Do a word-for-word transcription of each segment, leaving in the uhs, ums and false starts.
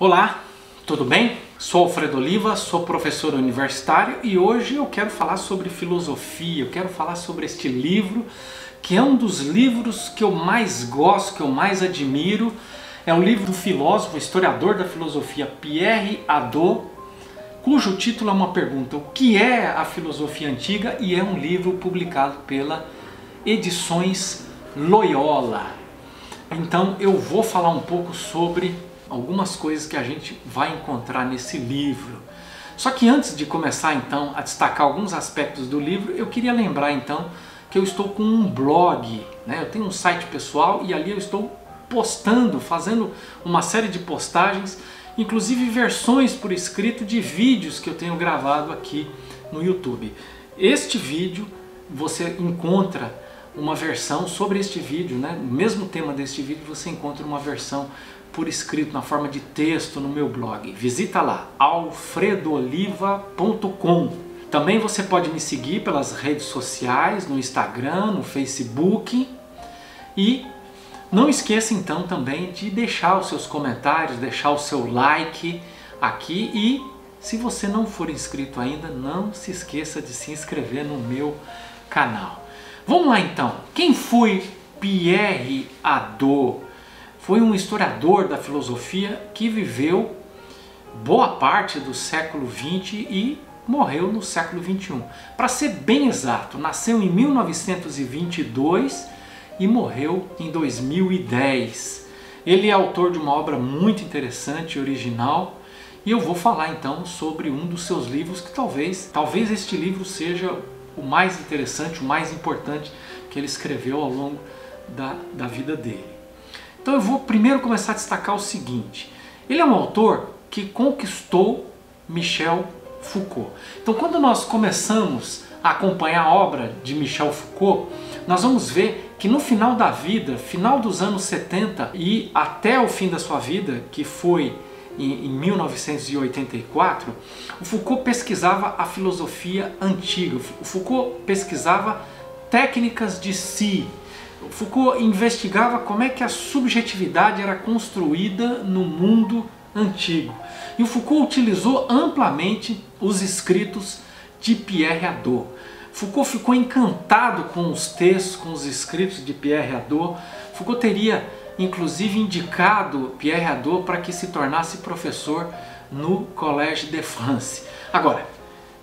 Olá, tudo bem? Sou Alfredo Oliva, sou professor universitário e hoje eu quero falar sobre filosofia, eu quero falar sobre este livro, que é um dos livros que eu mais gosto, que eu mais admiro. É um livro do filósofo, historiador da filosofia, Pierre Hadot, cujo título é uma pergunta: o que é a filosofia antiga? E é um livro publicado pela Edições Loyola. Então eu vou falar um pouco sobre algumas coisas que a gente vai encontrar nesse livro. Só que antes de começar então a destacar alguns aspectos do livro, eu queria lembrar então que eu estou com um blog, né? Eu tenho um site pessoal e ali eu estou postando, fazendo uma série de postagens, inclusive versões por escrito de vídeos que eu tenho gravado aqui no YouTube. Este vídeo, você encontra uma versão sobre este vídeo, né? O mesmo tema deste vídeo você encontra uma versão por escrito, na forma de texto, no meu blog. Visita lá, alfredo oliva ponto com. Também você pode me seguir pelas redes sociais, no Instagram, no Facebook. E não esqueça então também de deixar os seus comentários, deixar o seu like aqui. E se você não for inscrito ainda, não se esqueça de se inscrever no meu canal. Vamos lá então. Quem foi Pierre Hadot? Foi um historiador da filosofia que viveu boa parte do século vinte e morreu no século vinte e um. Para ser bem exato, nasceu em mil novecentos e vinte e dois e morreu em dois mil e dez. Ele é autor de uma obra muito interessante e original, e eu vou falar então sobre um dos seus livros que talvez, talvez este livro seja o mais interessante, o mais importante que ele escreveu ao longo da, da vida dele. Então eu vou primeiro começar a destacar o seguinte: ele é um autor que conquistou Michel Foucault. Então quando nós começamos a acompanhar a obra de Michel Foucault, nós vamos ver que no final da vida, final dos anos setenta e até o fim da sua vida, que foi em mil novecentos e oitenta e quatro, o Foucault pesquisava a filosofia antiga, o Foucault pesquisava técnicas de si, Foucault investigava como é que a subjetividade era construída no mundo antigo. E o Foucault utilizou amplamente os escritos de Pierre Hadot. Foucault ficou encantado com os textos, com os escritos de Pierre Hadot. Foucault teria, inclusive, indicado Pierre Hadot para que se tornasse professor no Collège de France. Agora,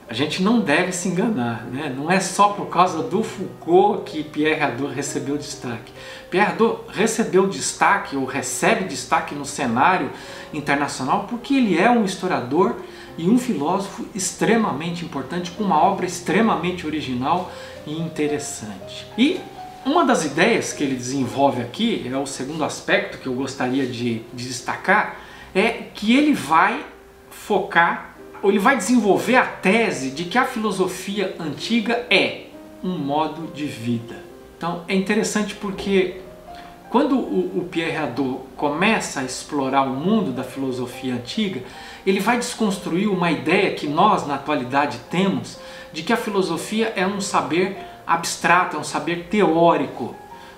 a gente não deve se enganar, né? Não é só por causa do Foucault que Pierre Hadot recebeu destaque. Pierre Hadot recebeu destaque, ou recebe destaque no cenário internacional, porque ele é um historiador e um filósofo extremamente importante, com uma obra extremamente original e interessante. E uma das ideias que ele desenvolve aqui, é o segundo aspecto que eu gostaria de, de destacar, é que ele vai focar, ele vai desenvolver a tese de que a filosofia antiga é um modo de vida. Então é interessante porque quando o, o Pierre Hadot começa a explorar o mundo da filosofia antiga, ele vai desconstruir uma ideia que nós na atualidade temos de que a filosofia é um saber abstrato, é um saber teórico,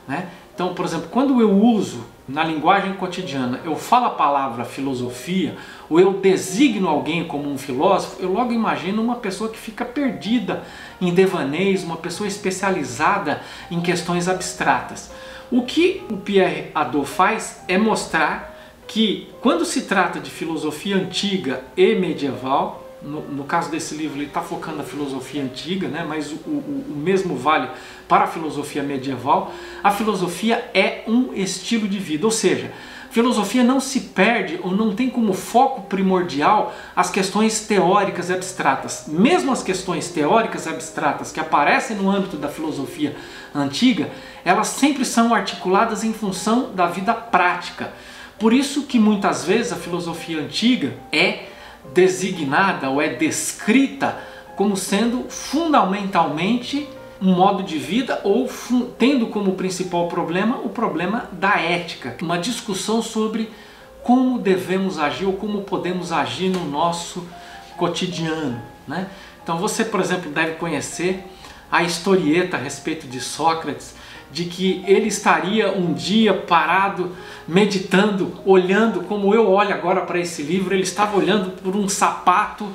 né? Então, por exemplo, quando eu uso na linguagem cotidiana, eu falo a palavra filosofia, ou eu designo alguém como um filósofo, eu logo imagino uma pessoa que fica perdida em devaneios, uma pessoa especializada em questões abstratas. O que o Pierre Hadot faz é mostrar que, quando se trata de filosofia antiga e medieval, no, no caso desse livro ele está focando a filosofia antiga, né? Mas o, o, o mesmo vale para a filosofia medieval, a filosofia é um estilo de vida, ou seja, filosofia não se perde ou não tem como foco primordial as questões teóricas e abstratas. Mesmo as questões teóricas e abstratas que aparecem no âmbito da filosofia antiga, elas sempre são articuladas em função da vida prática. Por isso que muitas vezes a filosofia antiga é designada ou é descrita como sendo fundamentalmente um modo de vida, ou tendo como principal problema o problema da ética, uma discussão sobre como devemos agir ou como podemos agir no nosso cotidiano, né? Então você, por exemplo, deve conhecer a historieta a respeito de Sócrates, de que ele estaria um dia parado, meditando, olhando, como eu olho agora para esse livro, ele estava olhando por um sapato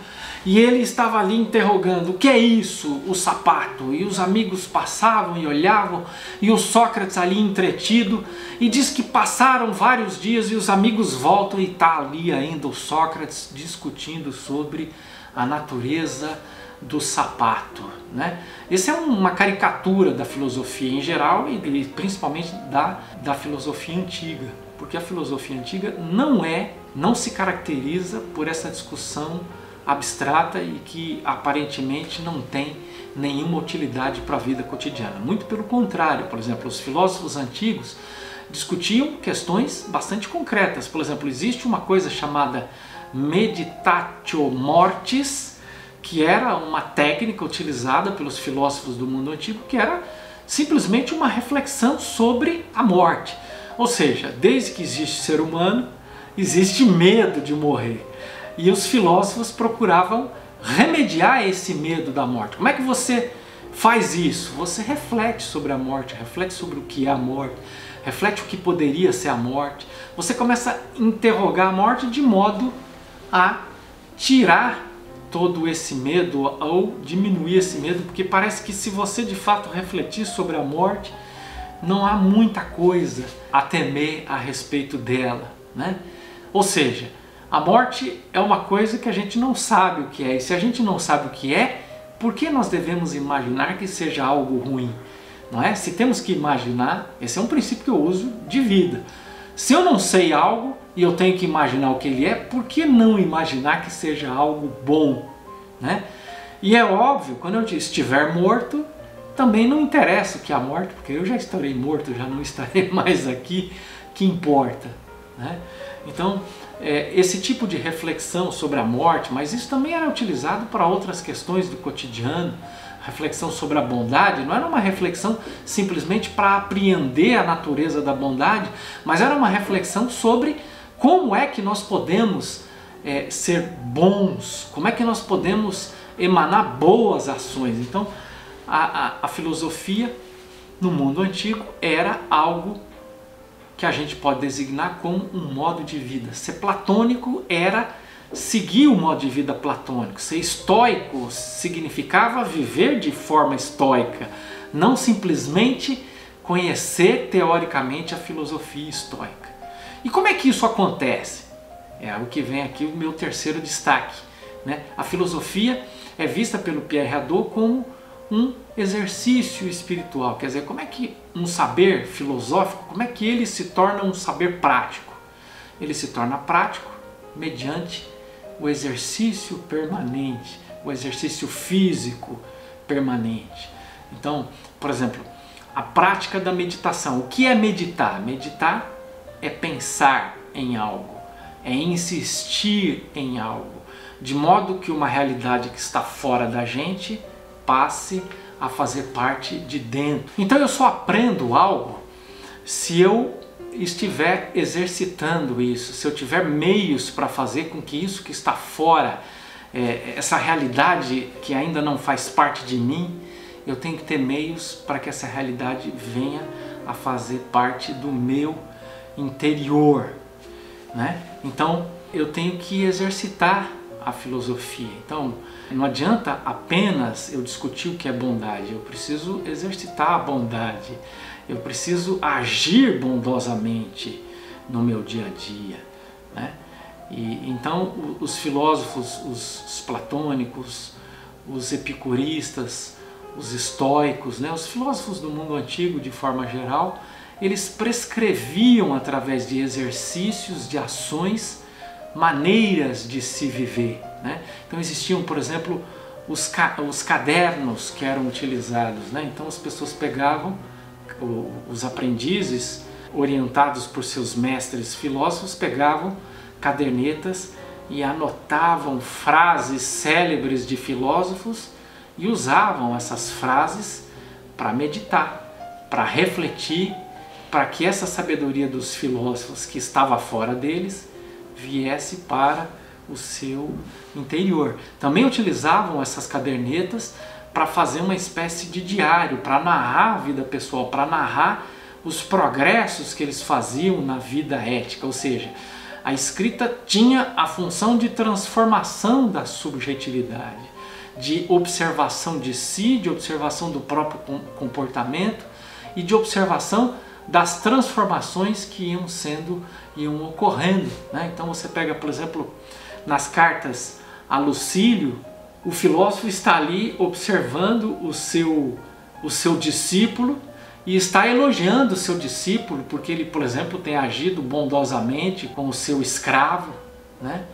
e ele estava ali interrogando, o que é isso, o sapato? E os amigos passavam e olhavam, e o Sócrates ali entretido, e diz que passaram vários dias e os amigos voltam e está ali ainda o Sócrates discutindo sobre a natureza do sapato, né? Essa é uma caricatura da filosofia em geral e principalmente da, da filosofia antiga, porque a filosofia antiga não é, não se caracteriza por essa discussão abstrata e que aparentemente não tem nenhuma utilidade para a vida cotidiana. Muito pelo contrário, por exemplo, os filósofos antigos discutiam questões bastante concretas. Por exemplo, existe uma coisa chamada Meditatio Mortis, que era uma técnica utilizada pelos filósofos do mundo antigo, que era simplesmente uma reflexão sobre a morte. Ou seja, desde que existe ser humano, existe medo de morrer. E os filósofos procuravam remediar esse medo da morte. Como é que você faz isso? Você reflete sobre a morte, reflete sobre o que é a morte, reflete o que poderia ser a morte. Você começa a interrogar a morte de modo a tirar todo esse medo ou diminuir esse medo, porque parece que se você de fato refletir sobre a morte, não há muita coisa a temer a respeito dela, né? Ou seja, a morte é uma coisa que a gente não sabe o que é, e se a gente não sabe o que é, por que nós devemos imaginar que seja algo ruim, não é? Se temos que imaginar, esse é um princípio que eu uso de vida. Se eu não sei algo e eu tenho que imaginar o que ele é, por que não imaginar que seja algo bom, né? E é óbvio, quando eu estiver morto, também não interessa o que é a morte, porque eu já estarei morto, já não estarei mais aqui, que importa, né? Então, é, esse tipo de reflexão sobre a morte, mas isso também era utilizado para outras questões do cotidiano, reflexão sobre a bondade, não era uma reflexão simplesmente para apreender a natureza da bondade, mas era uma reflexão sobre como é que nós podemos é, ser bons, como é que nós podemos emanar boas ações. Então, a, a, a filosofia no mundo antigo era algo que a gente pode designar como um modo de vida. Ser platônico era seguir o modo de vida platônico. Ser estoico significava viver de forma estoica, não simplesmente conhecer teoricamente a filosofia estoica. E como é que isso acontece? É o que vem aqui o meu terceiro destaque, né? A filosofia é vista pelo Pierre Hadot como um exercício espiritual. Quer dizer, como é que um saber filosófico, como é que ele se torna um saber prático? Ele se torna prático mediante o exercício permanente, o exercício físico permanente. Então, por exemplo, a prática da meditação. O que é meditar? Meditar é pensar em algo, é insistir em algo, de modo que uma realidade que está fora da gente passe a fazer parte de dentro. Então eu só aprendo algo se eu estiver exercitando isso, se eu tiver meios para fazer com que isso que está fora, é, essa realidade que ainda não faz parte de mim, eu tenho que ter meios para que essa realidade venha a fazer parte do meu interior, né? Então eu tenho que exercitar a filosofia. Então não adianta apenas eu discutir o que é bondade, eu preciso exercitar a bondade, eu preciso agir bondosamente no meu dia a dia, né? E então os filósofos, os, os platônicos, os epicuristas, os estoicos, né? Os filósofos do mundo antigo de forma geral, eles prescreviam através de exercícios, de ações, maneiras de se viver, né? Então existiam, por exemplo, os, ca os cadernos que eram utilizados, né? Então as pessoas pegavam, o, os aprendizes, orientados por seus mestres filósofos, pegavam cadernetas e anotavam frases célebres de filósofos e usavam essas frases para meditar, para refletir, para que essa sabedoria dos filósofos que estava fora deles viesse para o seu interior. Também utilizavam essas cadernetas para fazer uma espécie de diário, para narrar a vida pessoal, para narrar os progressos que eles faziam na vida ética. Ou seja, a escrita tinha a função de transformação da subjetividade, de observação de si, de observação do próprio comportamento e de observação das transformações que iam sendo, iam ocorrendo, né? Então você pega, por exemplo, nas cartas a Lucílio, o filósofo está ali observando o seu, o seu discípulo e está elogiando o seu discípulo, porque ele, por exemplo, tem agido bondosamente com o seu escravo, né?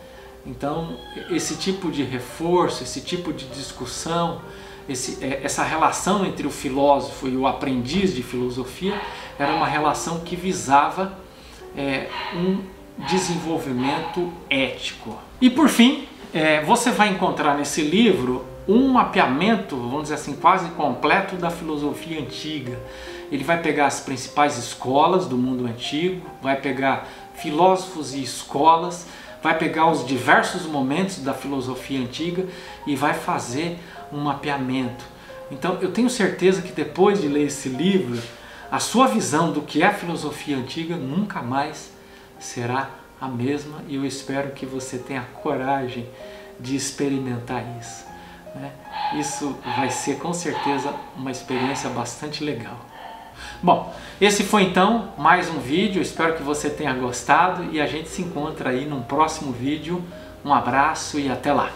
Então, esse tipo de reforço, esse tipo de discussão, esse, essa relação entre o filósofo e o aprendiz de filosofia era uma relação que visava é, um desenvolvimento ético. E por fim, é, você vai encontrar nesse livro um mapeamento, vamos dizer assim, quase completo da filosofia antiga. Ele vai pegar as principais escolas do mundo antigo, vai pegar filósofos e escolas, vai pegar os diversos momentos da filosofia antiga e vai fazer um mapeamento. Então, eu tenho certeza que depois de ler esse livro, a sua visão do que é a filosofia antiga nunca mais será a mesma, e eu espero que você tenha coragem de experimentar isso, né? Isso vai ser, com certeza, uma experiência bastante legal. Bom, esse foi então mais um vídeo, espero que você tenha gostado e a gente se encontra aí num próximo vídeo. Um abraço e até lá!